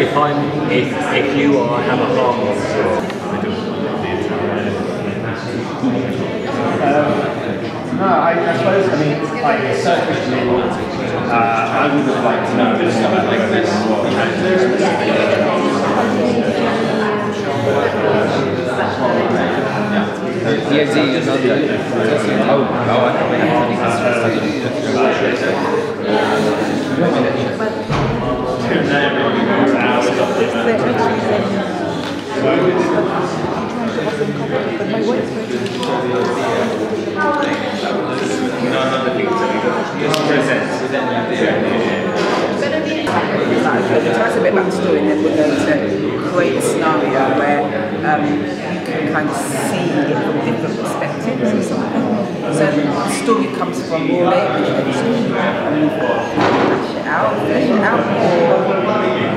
If you are have a harmless I don't want the entire no, I suppose, I mean, like, selfishly, I would have liked to know a bit of stuff like this. Tell us a bit about the story, and then we're going to create a scenario where you can kind of see it from different perspectives or something. So the story comes from all the and you can flesh it out, or